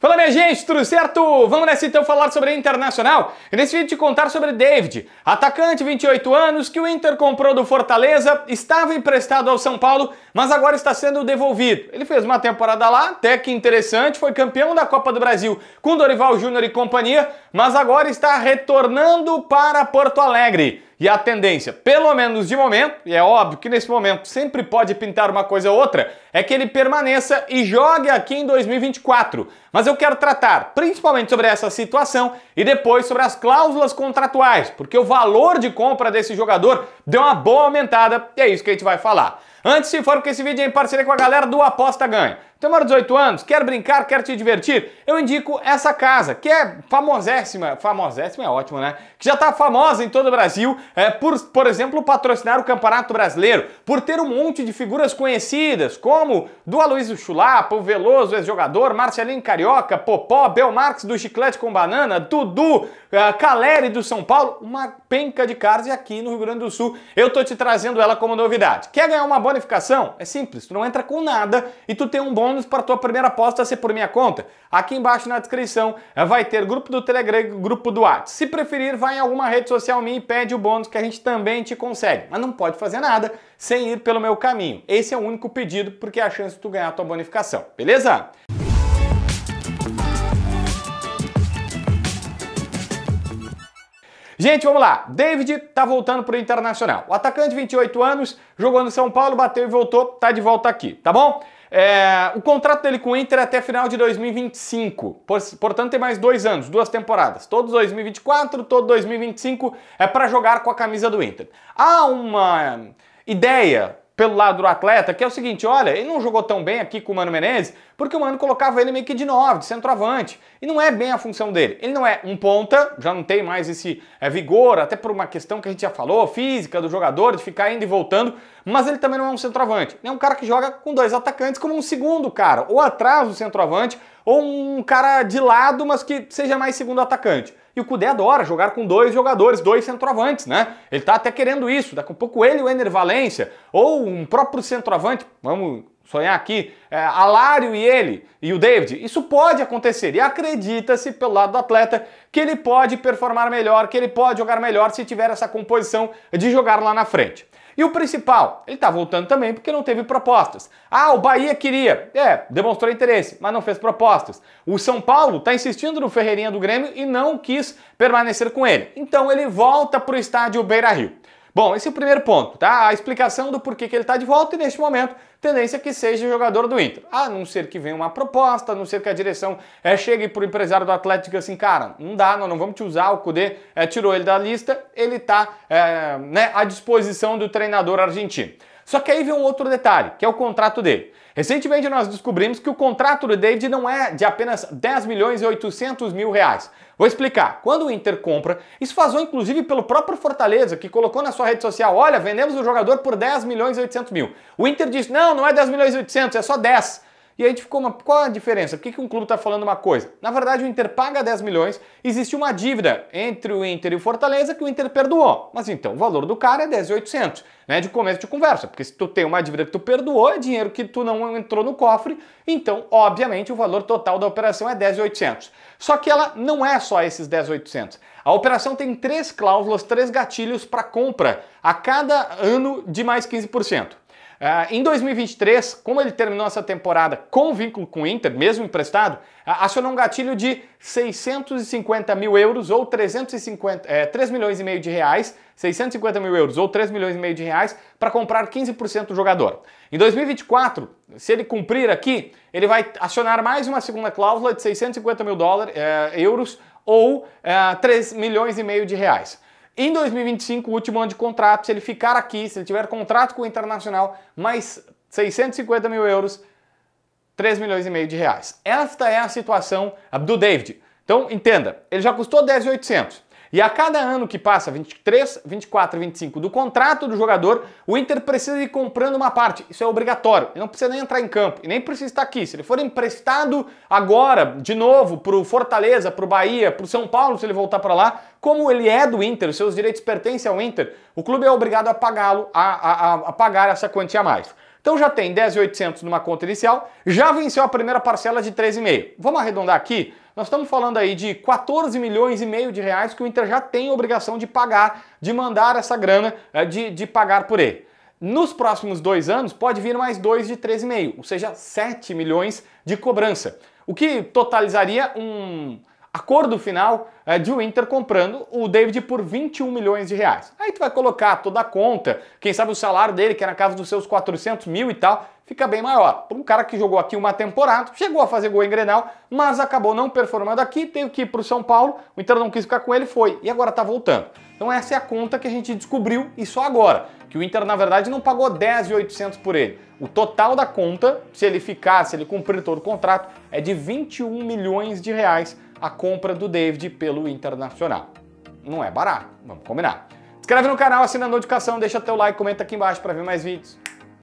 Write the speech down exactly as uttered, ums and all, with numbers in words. Fala, minha gente, tudo certo? Vamos nessa então falar sobre a Internacional e nesse vídeo te contar sobre David, atacante, vinte e oito anos, que o Inter comprou do Fortaleza, estava emprestado ao São Paulo, mas agora está sendo devolvido. Ele fez uma temporada lá, até que interessante, foi campeão da Copa do Brasil com Dorival Júnior e companhia, mas agora está retornando para Porto Alegre. E a tendência, pelo menos de momento, e é óbvio que nesse momento sempre pode pintar uma coisa ou outra, é que ele permaneça e jogue aqui em dois mil e vinte e quatro. Mas eu quero tratar principalmente sobre essa situação e depois sobre as cláusulas contratuais, porque o valor de compra desse jogador deu uma boa aumentada e é isso que a gente vai falar. Antes, se for que esse vídeo é em parceria com a galera do Aposta Ganha. Tem mais de dezoito anos, quer brincar, quer te divertir? Eu indico essa casa, que é famosíssima, famosíssima é ótimo, né? Que já tá famosa em todo o Brasil, é, por, por exemplo, patrocinar o Campeonato Brasileiro, por ter um monte de figuras conhecidas, como do Aloysio Chulapa, o Veloso, ex-jogador, Marcelinho Carioca, Popó, Belmarx do Chiclete com Banana, Dudu, é, Caleri do São Paulo, uma penca de caras, e aqui no Rio Grande do Sul eu tô te trazendo ela como novidade. Quer ganhar uma bonificação? É simples, tu não entra com nada e tu tem um bom para a tua primeira aposta ser por minha conta. Aqui embaixo na descrição vai ter grupo do Telegram e grupo do WhatsApp. Se preferir, vai em alguma rede social minha e pede o bônus que a gente também te consegue. Mas não pode fazer nada sem ir pelo meu caminho. Esse é o único pedido, porque é a chance de tu ganhar a tua bonificação, beleza? Gente, vamos lá. David tá voltando pro Internacional. O atacante, vinte e oito anos, jogou no São Paulo, bateu e voltou, tá de volta aqui, tá bom? É, o contrato dele com o Inter é até final de dois mil e vinte e cinco, portanto tem mais dois anos, duas temporadas, todo dois mil e vinte e quatro, todo dois mil e vinte e cinco, é para jogar com a camisa do Inter. Há uma ideia pelo lado do atleta, que é o seguinte: olha, ele não jogou tão bem aqui com o Mano Menezes, porque o Mano colocava ele meio que de nove, de centroavante, e não é bem a função dele. Ele não é um ponta, já não tem mais esse é, vigor, até por uma questão que a gente já falou, física do jogador, de ficar indo e voltando, mas ele também não é um centroavante. Ele é um cara que joga com dois atacantes como um segundo cara, ou atrás do centroavante, ou um cara de lado, mas que seja mais segundo atacante. E o Kudê adora jogar com dois jogadores, dois centroavantes, né? Ele tá até querendo isso. Daqui a pouco ele e o Ener Valência, ou um próprio centroavante, vamos sonhar aqui, é, Alário e ele, e o David. Isso pode acontecer. E acredita-se, pelo lado do atleta, que ele pode performar melhor, que ele pode jogar melhor se tiver essa composição de jogar lá na frente. E o principal, ele tá voltando também porque não teve propostas. Ah, o Bahia queria. É, demonstrou interesse, mas não fez propostas. O São Paulo tá insistindo no Ferreirinha do Grêmio e não quis permanecer com ele. Então ele volta pro estádio Beira-Rio. Bom, esse é o primeiro ponto, tá? A explicação do porquê que ele tá de volta e neste momento tendência é que seja jogador do Inter. A não ser que venha uma proposta, a não ser que a direção é, chegue pro empresário do Atlético assim: cara, não dá, nós não vamos te usar, o Kudê é, tirou ele da lista, ele tá é, né, à disposição do treinador argentino. Só que aí vem um outro detalhe, que é o contrato dele. Recentemente nós descobrimos que o contrato do David não é de apenas dez milhões e oitocentos mil reais. Vou explicar. Quando o Inter compra, isso vazou inclusive pelo próprio Fortaleza, que colocou na sua rede social: olha, vendemos o jogador por dez milhões e oitocentos mil. O Inter disse: não, não é dez milhões e oitocentos, é só dez. E aí a gente ficou, uma... qual a diferença? Por que, que um clube está falando uma coisa? Na verdade, o Inter paga dez milhões, existe uma dívida entre o Inter e o Fortaleza que o Inter perdoou. Mas então o valor do cara é dez milhões e oitocentos, né? De começo de conversa, porque se tu tem uma dívida que tu perdoou, é dinheiro que tu não entrou no cofre, então, obviamente, o valor total da operação é dez milhões e oitocentos. Só que ela não é só esses dez milhões e oitocentos. A operação tem três cláusulas, três gatilhos para compra a cada ano de mais quinze por cento. Uh, em dois mil e vinte e três, como ele terminou essa temporada com vínculo com o Inter, mesmo emprestado, uh, acionou um gatilho de seiscentos e cinquenta mil euros ou trezentos e cinquenta, é, três milhões e meio de reais, seiscentos e cinquenta mil euros ou três milhões e meio de reais para comprar quinze por cento do jogador. Em dois mil e vinte e quatro, se ele cumprir aqui, ele vai acionar mais uma segunda cláusula de seiscentos e cinquenta mil dólares, é, euros ou é, três milhões e meio de reais. Em dois mil e vinte e cinco, o último ano de contrato, se ele ficar aqui, se ele tiver contrato com o Internacional, mais seiscentos e cinquenta mil euros, três milhões e meio de reais. Esta é a situação do David. Então, entenda, ele já custou dez milhões e oitocentos. E a cada ano que passa, vinte e três, vinte e quatro e vinte e cinco, do contrato do jogador, o Inter precisa ir comprando uma parte. Isso é obrigatório. Ele não precisa nem entrar em campo e nem precisa estar aqui. Se ele for emprestado agora, de novo, pro Fortaleza, pro Bahia, pro São Paulo, se ele voltar para lá, como ele é do Inter, os seus direitos pertencem ao Inter, o clube é obrigado a pagá-lo, a, a, a pagar essa quantia a mais. Então já tem dez mil e oitocentos numa conta inicial, já venceu a primeira parcela de treze e meio. Vamos arredondar aqui? Nós estamos falando aí de quatorze milhões e meio de reais que o Inter já tem obrigação de pagar, de mandar essa grana, de, de pagar por ele. Nos próximos dois anos pode vir mais dois de treze e meio, ou seja, sete milhões de cobrança. O que totalizaria um acordo final de o Inter comprando o David por vinte e um milhões de reais. Aí tu vai colocar toda a conta, quem sabe o salário dele, que é na casa dos seus quatrocentos mil e tal, fica bem maior. Um cara que jogou aqui uma temporada, chegou a fazer gol em Grenal, mas acabou não performando aqui, teve que ir para o São Paulo, o Inter não quis ficar com ele, foi, e agora tá voltando. Então essa é a conta que a gente descobriu, e só agora, que o Inter na verdade não pagou dez mil e oitocentos por ele. O total da conta, se ele ficar, se ele cumprir todo o contrato, é de vinte e um milhões de reais a compra do David pelo Internacional. Não é barato, vamos combinar. Inscreve no canal, assina a notificação, deixa teu like, comenta aqui embaixo para ver mais vídeos.